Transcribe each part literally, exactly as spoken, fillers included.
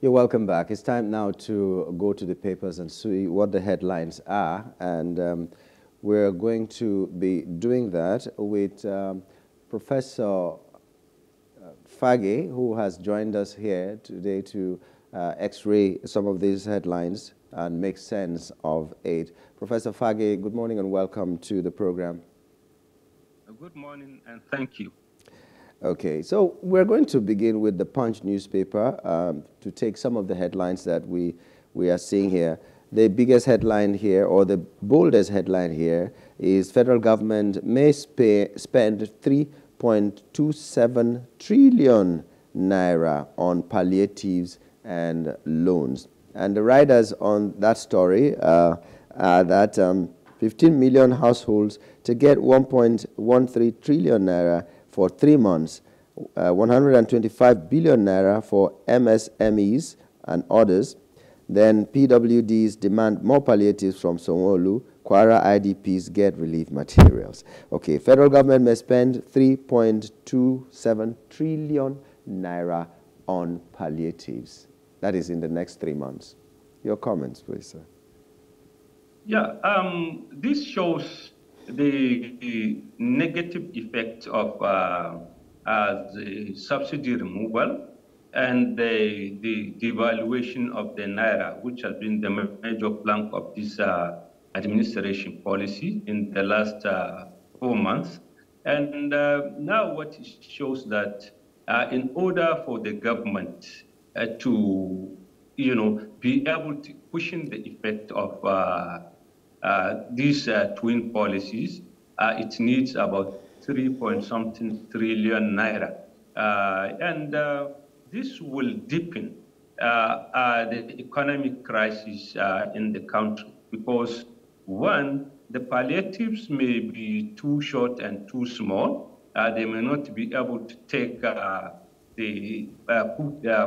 You're welcome back. It's time now to go to the papers and see what the headlines are. And um, we're going to be doing that with um, Professor Fage, who has joined us here today to uh, x-ray some of these headlines and make sense of it. Professor Fage, good morning and welcome to the program. Good morning and thank you. Okay, so we're going to begin with the Punch newspaper um, to take some of the headlines that we, we are seeing here. The biggest headline here, or the boldest headline here, is federal government may sp spend three point two seven trillion naira on palliatives and loans. And the riders on that story uh, are that um, fifteen million households to get one point one three trillion naira for three months, uh, one hundred twenty-five billion naira for M S M Es and others. Then P W Ds demand more palliatives from Sonwolu. Kwara I D Ps get relief materials. Okay, federal government may spend three point two seven trillion naira on palliatives. That is in the next three months. Your comments, please, sir. Yeah, um, this shows The, the negative effect of uh, uh, the subsidy removal and the, the devaluation of the naira, which has been the major plank of this uh, administration policy in the last uh, four months. And uh, now what it shows that uh, in order for the government uh, to, you know, be able to cushion the effect of uh, Uh, these uh, twin policies, uh, it needs about three point something trillion naira. Uh, and uh, this will deepen uh, uh, the economic crisis uh, in the country because, one, the palliatives may be too short and too small. Uh, they may not be able to take uh, the uh,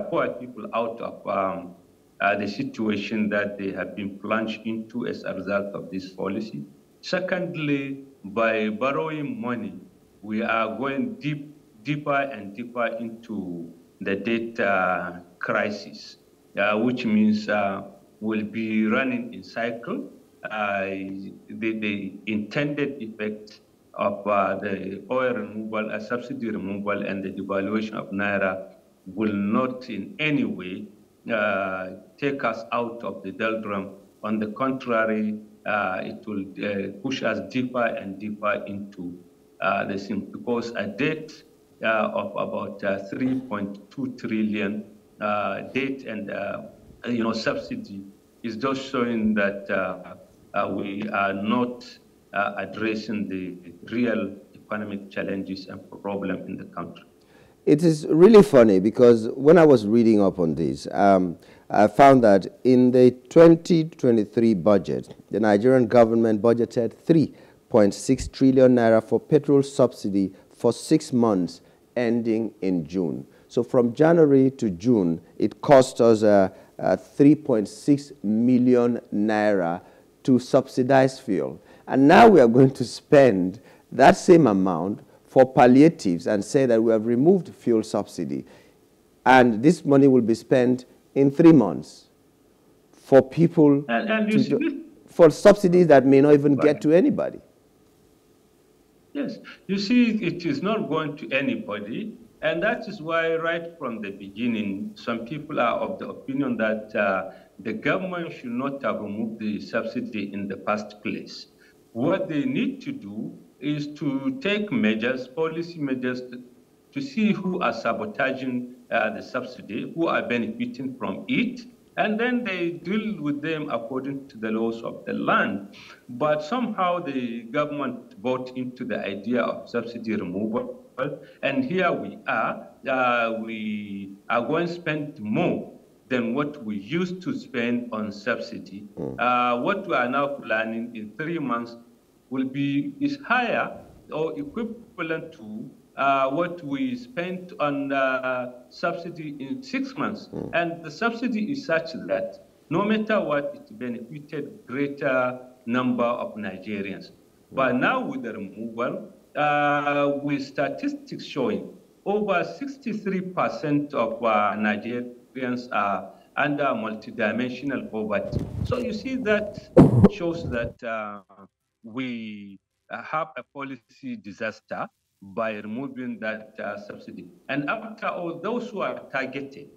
poor people out of um, Uh, the situation that they have been plunged into as a result of this policy. Secondly, by borrowing money, we are going deep, deeper and deeper into the debt uh, crisis, uh, which means uh, we'll be running in cycle. Uh, the, the intended effect of uh, the oil removal, uh, subsidy removal, and the devaluation of naira will not in any way Uh, take us out of the doldrum. On the contrary, uh, it will uh, push us deeper and deeper into uh, the sink because a debt uh, of about uh, three point two trillion uh, debt and uh, you know subsidy is just showing that uh, uh, we are not uh, addressing the real economic challenges and problem in the country. It is really funny because when I was reading up on this, um, I found that in the twenty twenty-three budget, the Nigerian government budgeted three point six trillion naira for petrol subsidy for six months ending in June. So from January to June, it cost us uh, uh, three point six million naira to subsidize fuel. And now we are going to spend that same amount for palliatives and say that we have removed fuel subsidy. And this money will be spent in three months for people, and, and to do, for subsidies that may not even get to anybody. Yes, you see, it is not going to anybody. And that is why right from the beginning, some people are of the opinion that uh, the government should not have removed the subsidy in the first place. What they need to do is to take measures, policy measures, to, to see who are sabotaging uh, the subsidy, who are benefiting from it, and then they deal with them according to the laws of the land. But somehow the government bought into the idea of subsidy removal, and here we are. Uh, we are going to spend more than what we used to spend on subsidy. Uh, what we are now planning in three months will be is higher or equivalent to uh, what we spent on uh, subsidy in six months. Mm. And the subsidy is such that no matter what, it benefited greater number of Nigerians. Mm. But now with the removal, uh, with statistics showing over sixty-three percent of uh, Nigerians are under multidimensional poverty. So you see that shows that uh, we have a policy disaster by removing that uh, subsidy. And after all, those who are targeted,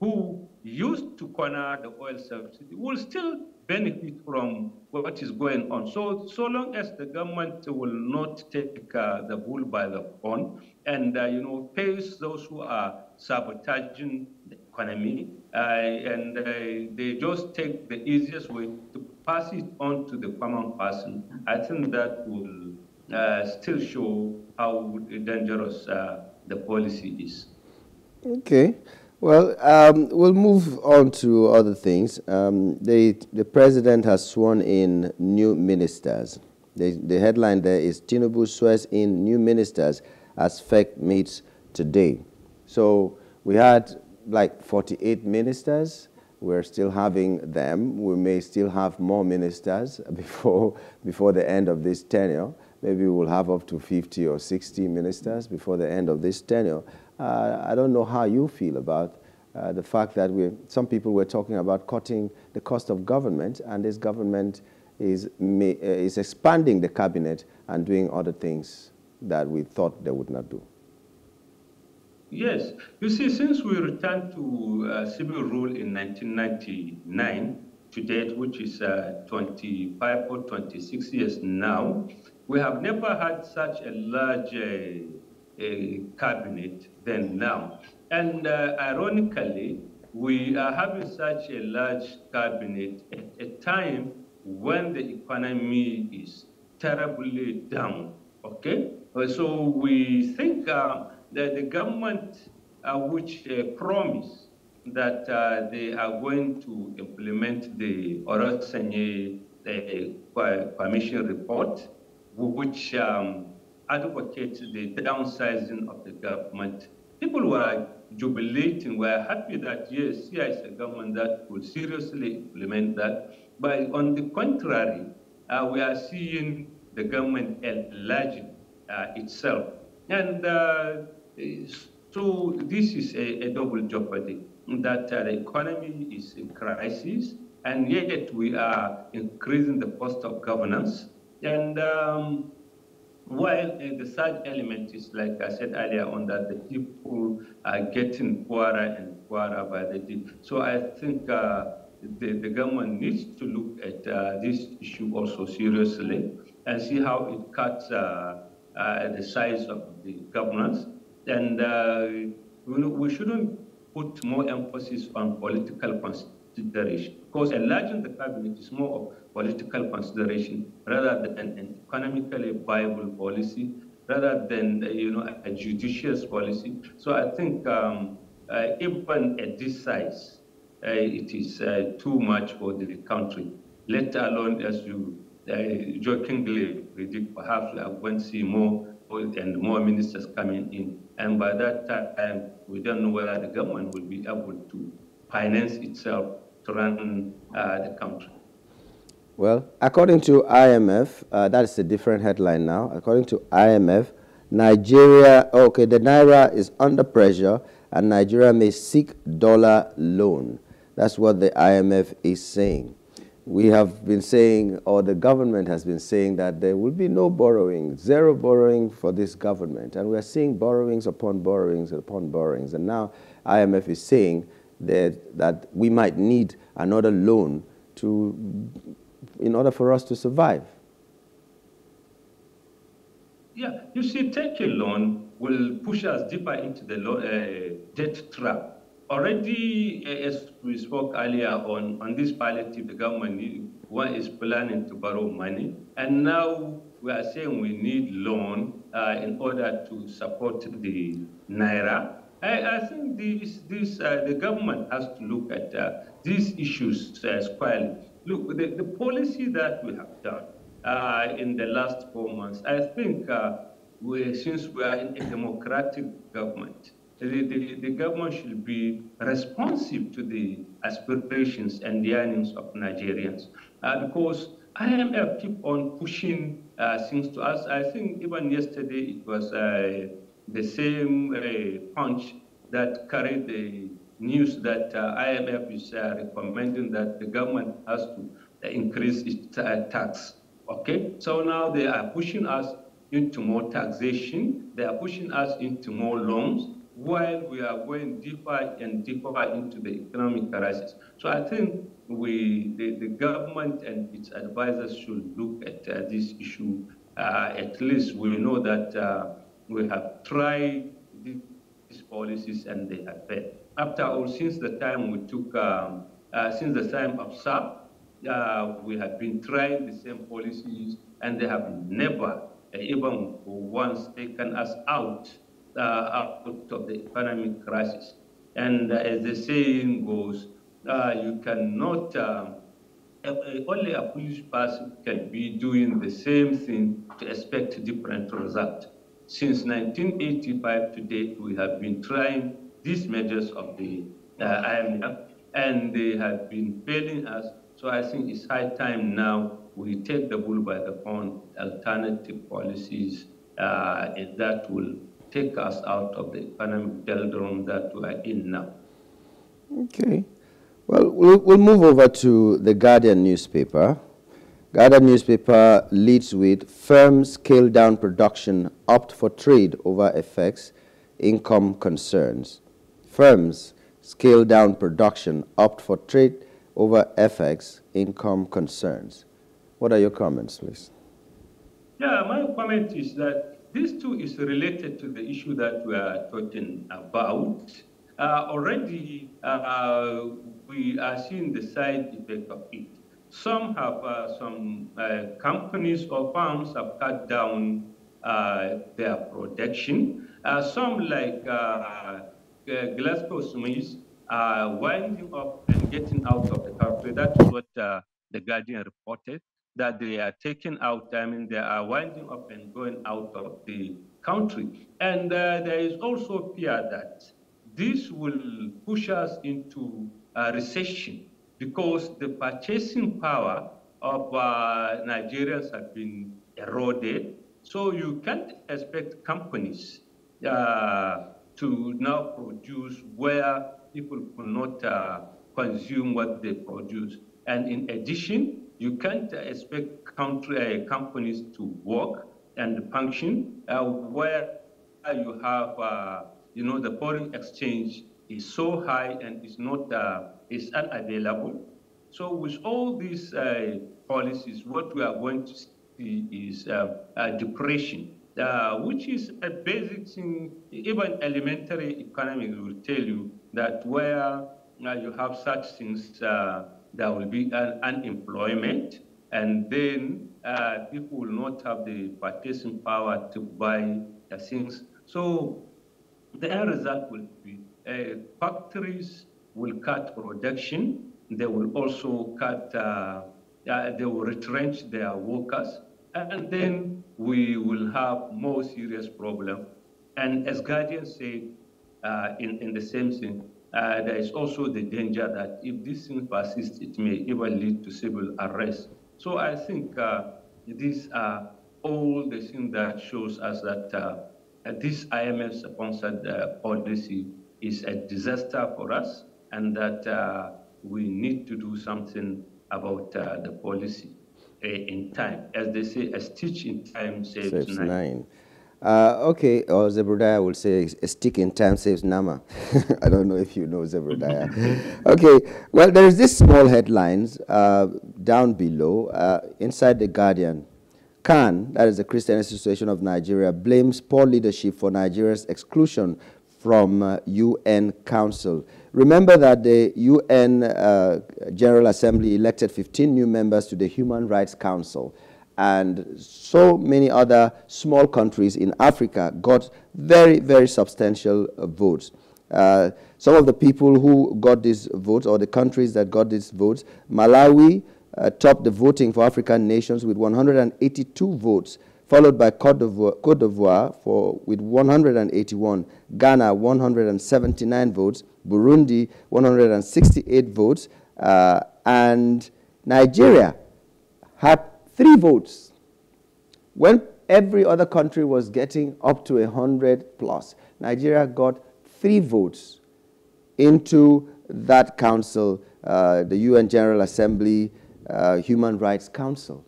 who used to corner the oil subsidy, will still benefit from what is going on. So, so long as the government will not take uh, the bull by the horn and, uh, you know, pays those who are sabotaging the economy, uh, and uh, they just take the easiest way to pass it on to the common person, I think that will uh, still show how dangerous uh, the policy is. Okay. Well, um, we'll move on to other things. Um, they, the president has sworn in new ministers. They, the headline there is Tinubu swears in new ministers as F E C meets today. So we had like forty-eight ministers. We're still having them. We may still have more ministers before, before the end of this tenure. Maybe we'll have up to fifty or sixty ministers before the end of this tenure. Uh, I don't know how you feel about uh, the fact that we, some people were talking about cutting the cost of government, and this government is, may, is expanding the cabinet and doing other things that we thought they would not do. Yes. You see, since we returned to uh, civil rule in nineteen ninety-nine, to date, which is uh, twenty-five or twenty-six years now, we have never had such a large uh, a cabinet than now. And uh, ironically, we are having such a large cabinet at a time when the economy is terribly down, okay? So we think uh, that the government, uh, which uh, promised that uh, they are going to implement the Oronsaye Commission report, which um, advocates the downsizing of the government. People were jubilating, were happy that, yes, here is a government that will seriously implement that. But on the contrary, uh, we are seeing the government enlarging uh, itself. And uh, so this is a, a double jeopardy, that uh, the economy is in crisis, and yet we are increasing the cost of governance. And um, While uh, the third element is, like I said earlier on, that the people are getting poorer and poorer by the day. So I think uh, the, the government needs to look at uh, this issue also seriously and see how it cuts uh, uh, the size of the governance. And uh, we, we shouldn't put more emphasis on political consideration, because enlarging the cabinet is more of political consideration rather than an economically viable policy, rather than, you know, a judicious policy. So I think um, uh, even at this size, uh, it is uh, too much for the country, let alone, as you uh, jokingly predict, perhaps we are going to see more and more ministers coming in. And by that time, we don't know whether the government will be able to finance itself to run uh, the country. Well, according to I M F, uh, that is a different headline now. According to I M F, Nigeria, okay, the Naira is under pressure and Nigeria may seek dollar loan. That's what the I M F is saying. We have been saying, or the government has been saying, that there will be no borrowing, zero borrowing for this government. And we are seeing borrowings upon borrowings upon borrowings. And now I M F is saying that, that we might need another loan to... in order for us to survive. Yeah, you see, taking loan will push us deeper into the loan, uh, debt trap. Already, as we spoke earlier on, on this palliative, the government one is planning to borrow money, and now we are saying we need loan uh, in order to support the Naira. I, I think this, this, uh, the government has to look at uh, these issues uh, squarely. Look, the, the policy that we have done uh, in the last four months, I think uh, we, since we are in a democratic government, the, the, the government should be responsive to the aspirations and the yearnings of Nigerians. Uh, because I M F keep on pushing uh, things to us. I think even yesterday it was uh, the same uh, Punch that carried the news that uh, I M F is uh, recommending that the government has to uh, increase its uh, tax. Okay, so now they are pushing us into more taxation. They are pushing us into more loans, while we are going deeper and deeper into the economic crisis. So I think we, the, the government and its advisors should look at uh, this issue. Uh, at least we know that uh, we have tried these policies and they have failed. After all, since the time we took, um, uh, since the time of S A P, uh, we have been trying the same policies and they have never, uh, even once, taken us out, uh, out of the economic crisis. And uh, as the saying goes, uh, you cannot, um, only a foolish person can be doing the same thing to expect different results. Since nineteen eighty-five to date, we have been trying these measures of the uh, I M F, and they have been failing us. So I think it's high time now we take the bull by the horn, alternative policies uh, that will take us out of the economic doldrums that we are in now. Okay. Well, well, we'll move over to the Guardian newspaper. Guardian newspaper leads with, firms scale down production, opt for trade over F X, income concerns. Firms scale down production, opt for trade over F X, income concerns. What are your comments, please? Yeah, my comment is that this too is related to the issue that we are talking about. Uh, already, uh, we are seeing the side effect of it. Some have, uh, some uh, companies or firms have cut down uh, their production. Uh, some, like uh, uh, Glasgow Smith, are uh, winding up and getting out of the country. That's what uh, the Guardian reported, that they are taking out, I mean, they are winding up and going out of the country. And uh, there is also fear that this will push us into a recession, because the purchasing power of uh, Nigerians have been eroded. So you can't expect companies uh, to now produce where people could not uh, consume what they produce. And in addition, you can't expect country, uh, companies to work and function uh, where you have, uh, you know, the foreign exchange is so high and is not, uh, is unavailable. So with all these uh, policies, what we are going to see is uh, a depression, uh, which is a basic thing. Even elementary economics will tell you that where uh, you have such things, uh, there will be an unemployment, and then uh, people will not have the purchasing power to buy the things. So the end result will be uh, factories will cut production. They will also cut, uh, uh, they will retrench their workers. And then we will have more serious problem. And as Guardian said, uh, in, in the same thing, uh, there is also the danger that if this thing persists, it may even lead to civil unrest. So I think uh, these are all the things that shows us that uh, Uh, this I M F-sponsored uh, policy is a disaster for us, and that uh, we need to do something about uh, the policy uh, in time. As they say, a stitch in time saves, saves nine. nine. Uh, okay, or Zebrodaya will say, a stick in time saves Nama. I don't know if you know Zebrodaya. Okay, well, there is this small headlines uh, down below, uh, inside the Guardian. Khan, that is the Christian Association of Nigeria, blames poor leadership for Nigeria's exclusion from uh, U N Council. Remember that the U N uh, General Assembly elected fifteen new members to the Human Rights Council, and so many other small countries in Africa got very, very substantial uh, votes. Uh, some of the people who got these votes, or the countries that got these votes, Malawi, Uh, topped the voting for African nations with one hundred eighty-two votes, followed by Cote d'Ivoire, Cote d'Ivoire for, with one hundred eighty-one, Ghana one hundred seventy-nine votes, Burundi one hundred sixty-eight votes, uh, and Nigeria had three votes when every other country was getting up to one hundred plus. Nigeria got three votes. into that council, uh, the U N General Assembly, uh, Human Rights Council.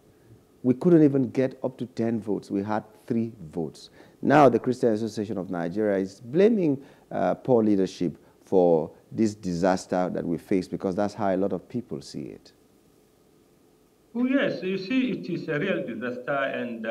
We couldn't even get up to ten votes. We had three votes. Now the Christian Association of Nigeria is blaming uh, poor leadership for this disaster that we face, because that's how a lot of people see it. Well, yes, you see, it is a real disaster, and uh,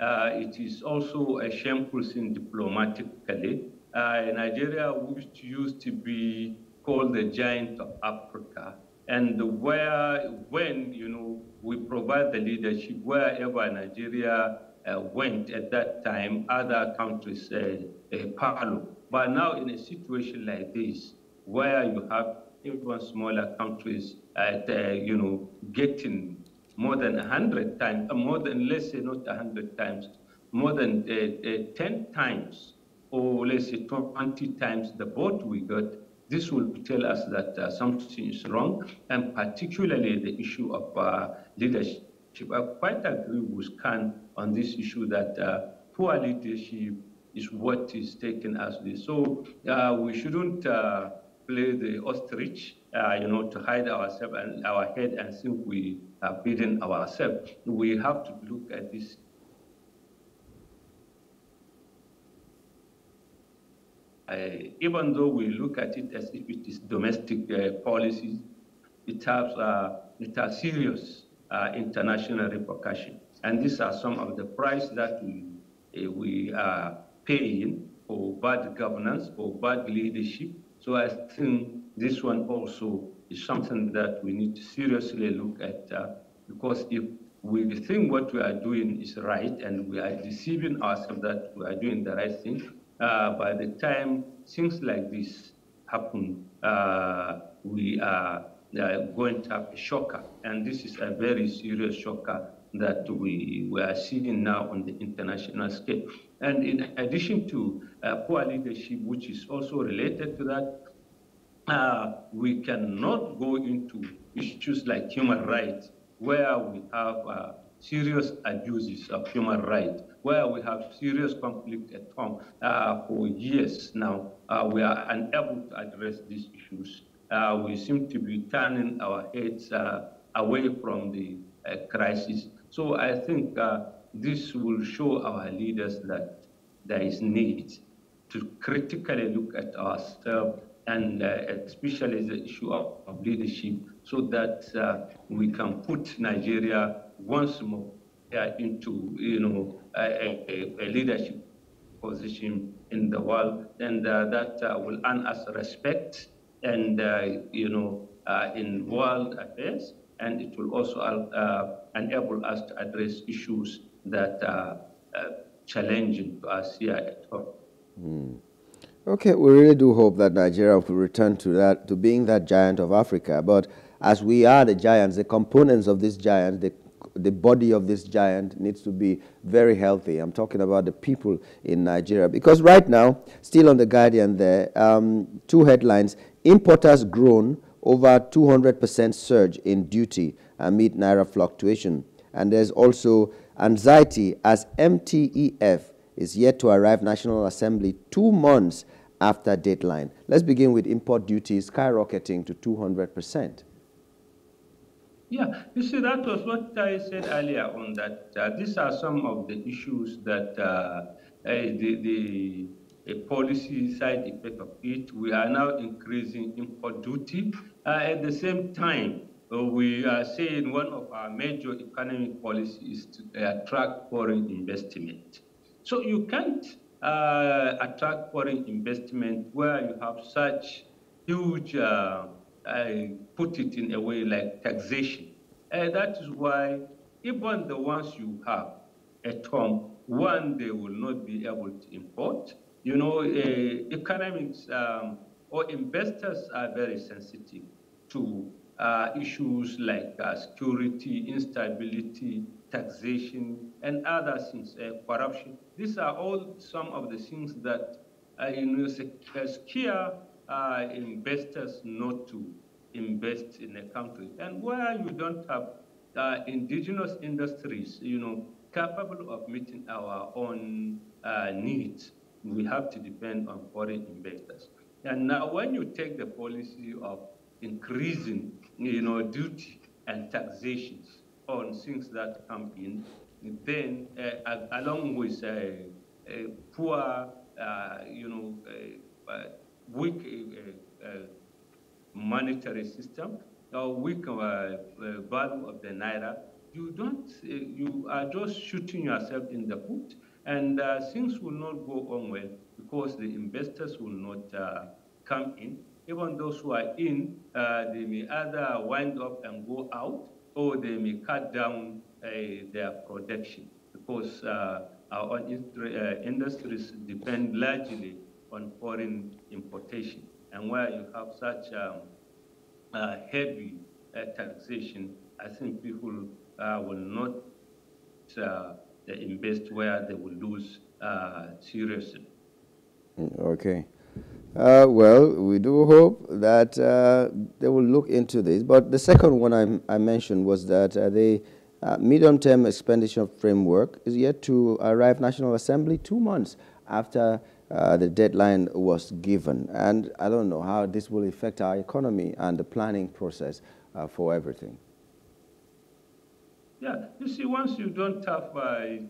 uh, it is also a shameful thing diplomatically. Uh, Nigeria, which used to be called the giant of Africa, and where, when, you know, we provide the leadership wherever Nigeria uh, went at that time, other countries uh, uh, followed. But now in a situation like this, where you have even smaller countries, at, uh, you know, getting more than a hundred times, more than, let's say not a hundred times, more than uh, uh, ten times, or let's say twenty times the vote we got, this will tell us that uh, something is wrong, and particularly the issue of uh, leadership. I quite agree with Khan on this issue that uh, poor leadership is what is taking us this. So uh, we shouldn't uh, play the ostrich, uh, you know, to hide ourselves and our head and think we are beating ourselves. We have to look at this. Uh, even though we look at it as if it is domestic uh, policies, it has, uh, it has serious uh, international repercussions. And these are some of the price that we, uh, we are paying for bad governance, for bad leadership. So I think this one also is something that we need to seriously look at, uh, because if we think what we are doing is right and we are deceiving ourselves that we are doing the right thing, Uh, by the time things like this happen, uh, we are uh, going to have a shocker. And this is a very serious shocker that we, we are seeing now on the international scale. And in addition to uh, poor leadership, which is also related to that, uh, we cannot go into issues like human rights, where we have uh, serious abuses of human rights, where we have serious conflict at home uh, for years now. Uh, we are unable to address these issues. Uh, we seem to be turning our heads uh, away from the uh, crisis. So I think uh, this will show our leaders that there is need to critically look at ourselves, and uh, especially the issue of, of leadership, so that uh, we can put Nigeria once more uh, into, you know, a, a, a leadership position in the world, and uh, that uh, will earn us respect, and uh, you know, uh, in world affairs, and it will also uh, enable us to address issues that are uh, challenging to us here at home. Mm. Okay, we really do hope that Nigeria will return to that, to being that giant of Africa. But as we are the giants, the components of this giant, the The body of this giant needs to be very healthy. I'm talking about the people in Nigeria. Because right now, still on The Guardian there, um, two headlines. Importers groan over two hundred percent surge in duty amid Naira fluctuation. And there's also anxiety as M T E F is yet to arrive National Assembly two months after deadline. Let's begin with import duties skyrocketing to two hundred percent. Yeah, you see, that was what I said earlier on that. Uh, these are some of the issues that uh, the, the policy side effect of it. We are now increasing import duty. Uh, at the same time, uh, we are saying one of our major economic policies is to attract foreign investment. So you can't uh, attract foreign investment where you have such huge uh, I put it in a way like taxation. And that is why even the ones you have at home, one, they will not be able to import. You know, uh, economics um, or investors are very sensitive to uh, issues like uh, security, instability, taxation, and other things, uh, corruption. These are all some of the things that uh, you know, scare Uh, investors not to invest in a country. And where you don't have uh, indigenous industries, you know, capable of meeting our own uh, needs, we have to depend on foreign investors. And now when you take the policy of increasing, you know, duty and taxations on things that come in, then uh, along with uh, uh, poor, uh, you know, uh, uh, weak uh, uh, monetary system, or weak uh, uh, value of the naira, you don't, uh, you are just shooting yourself in the foot, and uh, things will not go on well because the investors will not uh, come in. Even those who are in, uh, they may either wind up and go out, or they may cut down uh, their production, because uh, our uh, industries depend largely on foreign importation. And where you have such um, uh, heavy uh, taxation, I think people uh, will not uh, invest where they will lose uh, seriously. Okay. Uh, well, we do hope that uh, they will look into this. But the second one I, I mentioned was that uh, the uh, medium-term expenditure framework is yet to arrive National Assembly two months after uh, the deadline was given. And I don't know how this will affect our economy and the planning process uh, for everything. Yeah, you see, once you don't have a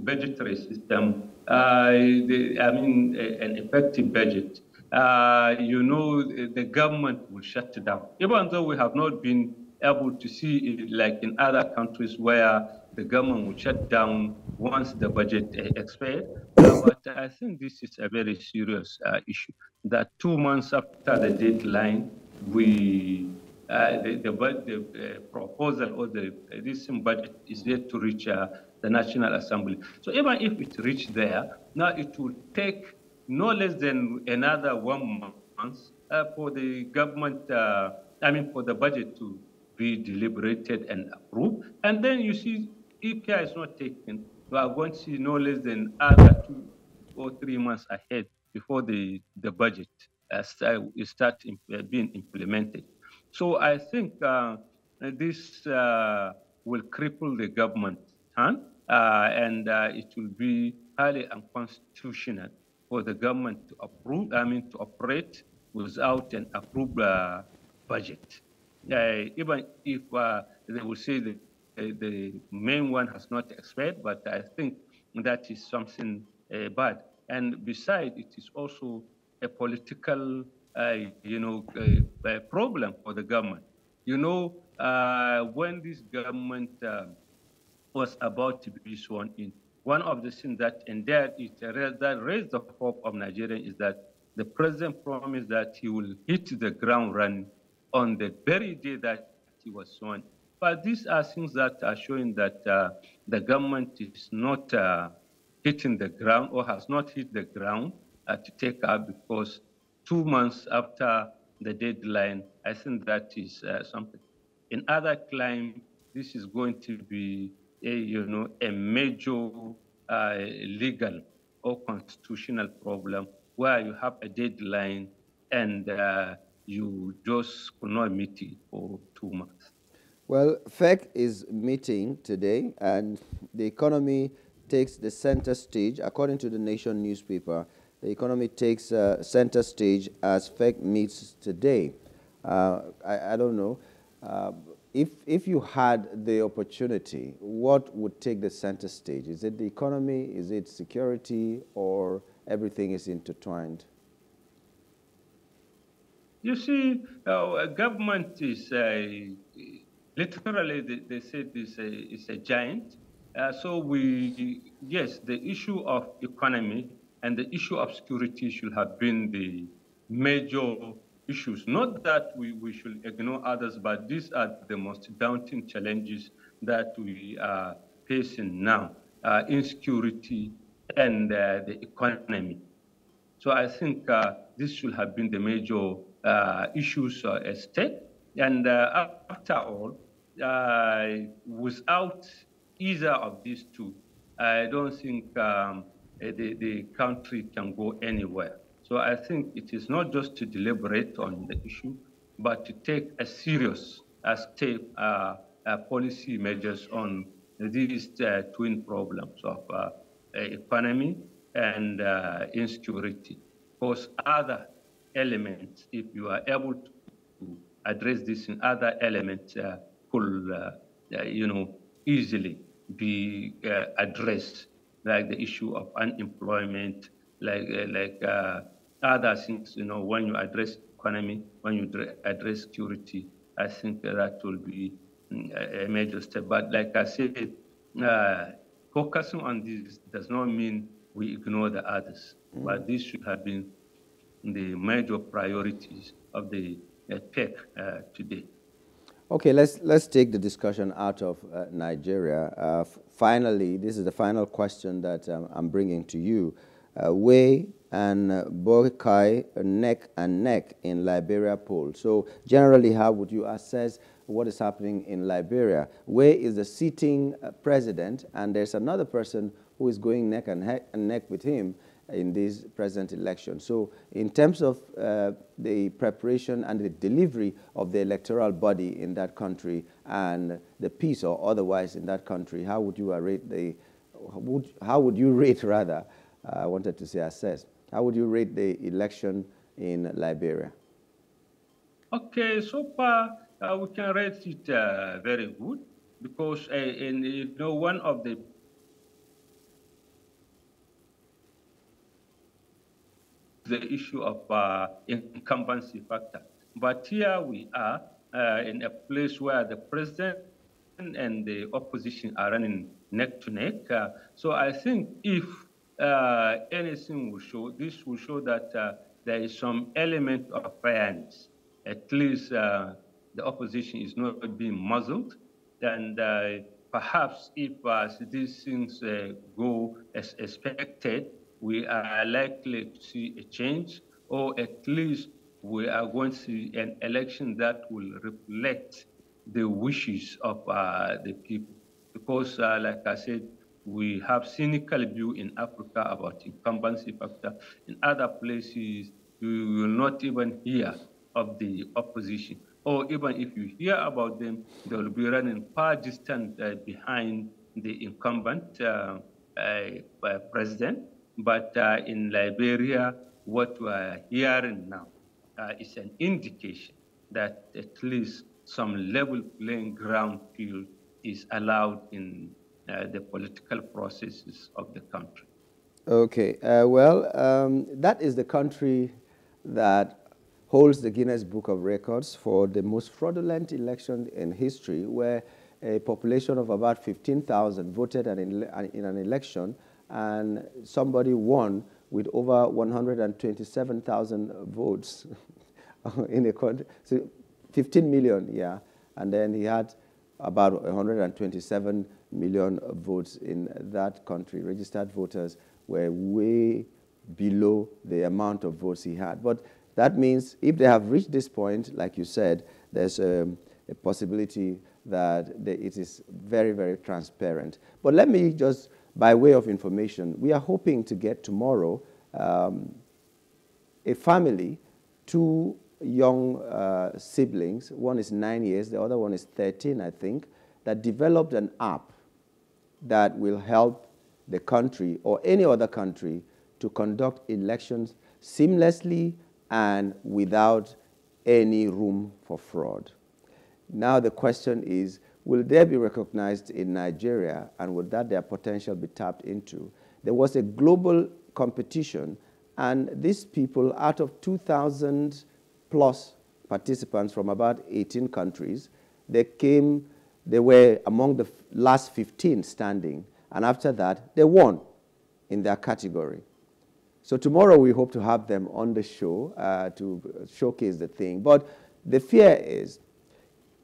budgetary system, uh, the, I mean, a, an effective budget, uh, you know, the, the government will shut it down. Even though we have not been able to see it like in other countries where the government will shut down once the budget expires. Uh, but I think this is a very serious uh, issue, that two months after the deadline, we... Uh, the, the, the uh, proposal or the uh, recent budget is yet to reach uh, the National Assembly. So even if it reached there, now it will take no less than another one month uh, for the government, uh, I mean, for the budget to be deliberated and approved. And then you see, if care is not taken, we are going to see no less than other two or three months ahead before the, the budget uh, start, start imp being implemented. So I think uh, this uh, will cripple the government, huh? uh, and uh, it will be highly unconstitutional for the government to approve. I mean, to operate without an approved uh, budget. Uh, even if uh, they will say the the main one has not expired, but I think that is something uh, bad. And besides, it is also a political. Uh, you know, uh, a problem for the government. You know, uh, when this government uh, was about to be sworn in, one of the things that endeared it, that raised the hope of Nigerians, is that the president promised that he will hit the ground running on the very day that he was sworn. But these are things that are showing that uh, the government is not uh, hitting the ground, or has not hit the ground uh, to take up, because two months after the deadline, I think that is uh, something. In other clime, this is going to be a, you know, a major uh, legal or constitutional problem, where you have a deadline and uh, you just could not meet it for two months. Well, F E C is meeting today, and the economy takes the center stage, according to the Nation newspaper. The economy takes uh, center stage as F E C meets today. Uh, I, I don't know. Uh, if, if you had the opportunity, what would take the center stage? Is it the economy? Is it security? Or everything is intertwined? You see, uh, government is uh, literally, they, they said it's a, it's a giant. Uh, so we, yes, the issue of economy and the issue of security should have been the major issues. Not that we, we should ignore others, but these are the most daunting challenges that we are facing now, uh, insecurity and uh, the economy. So I think uh, this should have been the major uh, issues uh, at stake. And uh, after all, uh, without either of these two, I don't think um, The, the country can go anywhere. So I think it is not just to deliberate on the issue, but to take a serious a step, uh, uh, policy measures on these uh, twin problems of uh, economy and uh, insecurity. Because other elements, if you are able to address this in other elements, uh, could, uh, uh, you know, easily be uh, addressed, like the issue of unemployment, like uh, like uh, other things. You know, when you address economy, when you address security, I think that will be a major step. But like I said, uh, focusing on this does not mean we ignore the others. Mm-hmm. But this should have been the major priorities of the uh, P E C uh, today. Okay, let's let's take the discussion out of uh, Nigeria. Uh, finally, this is the final question that um, I'm bringing to you. Uh, Wei and uh, Bokai are neck and neck in Liberia poll. So generally, how would you assess what is happening in Liberia? Wei is the sitting uh, president, and there's another person who is going neck and, he and neck with him in this present election. So in terms of uh, the preparation and the delivery of the electoral body in that country and the peace or otherwise in that country, how would you rate the, would, how would you rate rather, uh, I wanted to say assess, how would you rate the election in Liberia? Okay, so far uh, we can rate it uh, very good because uh, in, you know, one of the the issue of uh, incumbency factor. But here we are uh, in a place where the president and the opposition are running neck to neck. Uh, so I think if uh, anything will show, this will show that uh, there is some element of fairness. At least uh, the opposition is not being muzzled. And uh, perhaps if uh, these things uh, go as expected, we are likely to see a change, or at least we are going to see an election that will reflect the wishes of uh, the people. Because, uh, like I said, we have cynical view in Africa about incumbency factor. In other places, you will not even hear of the opposition. Or even if you hear about them, they will be running far distant uh, behind the incumbent uh, uh, president. But uh, in Liberia, what we are hearing now uh, is an indication that at least some level playing ground field is allowed in uh, the political processes of the country. Okay, uh, well, um, that is the country that holds the Guinness Book of Records for the most fraudulent election in history, where a population of about fifteen thousand voted in an election and somebody won with over one hundred twenty-seven thousand votes in a country, so fifteen million, yeah. And then he had about one hundred twenty-seven million votes in that country. Registered voters were way below the amount of votes he had. But that means if they have reached this point, like you said, there's a, a possibility that they, it is very, very transparent. But let me just, by way of information, we are hoping to get tomorrow um, a family, two young uh, siblings, one is nine years, the other one is thirteen, I think, that developed an app that will help the country or any other country to conduct elections seamlessly and without any room for fraud. Now the question is, will they be recognized in Nigeria, and will that their potential be tapped into? There was a global competition, and these people, out of two thousand plus participants from about eighteen countries, they came, they were among the last fifteen standing, and after that, they won in their category. So tomorrow we hope to have them on the show uh, to showcase the thing, but the fear is,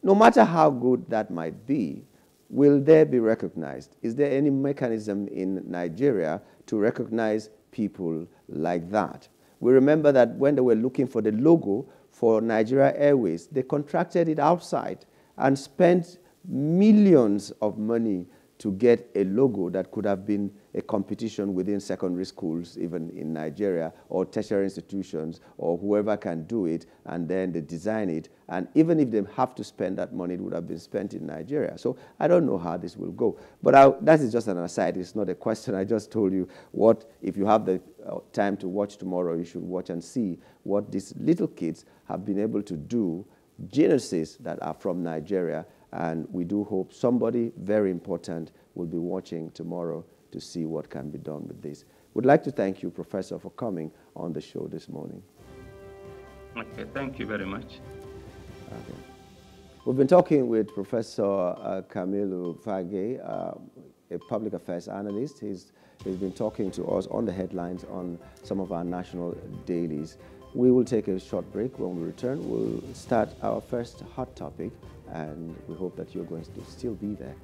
no matter how good that might be, will they be recognized? Is there any mechanism in Nigeria to recognize people like that? We remember that when they were looking for the logo for Nigeria Airways, they contracted it outside and spent millions of money to get a logo that could have been a competition within secondary schools, even in Nigeria, or tertiary institutions, or whoever can do it, and then they design it. And even if they have to spend that money, it would have been spent in Nigeria. So I don't know how this will go. But I, that is just an aside. It's not a question. I just told you what, if you have the time to watch tomorrow, you should watch and see what these little kids have been able to do, geniuses that are from Nigeria, and we do hope somebody very important will be watching tomorrow to see what can be done with this. We'd like to thank you, Professor, for coming on the show this morning. Okay, thank you very much. Okay. We've been talking with Professor uh, Kamilu Fage, uh, a public affairs analyst. He's, he's been talking to us on the headlines on some of our national dailies. We will take a short break. When we return, we'll start our first hot topic, and we hope that you're going to still be there.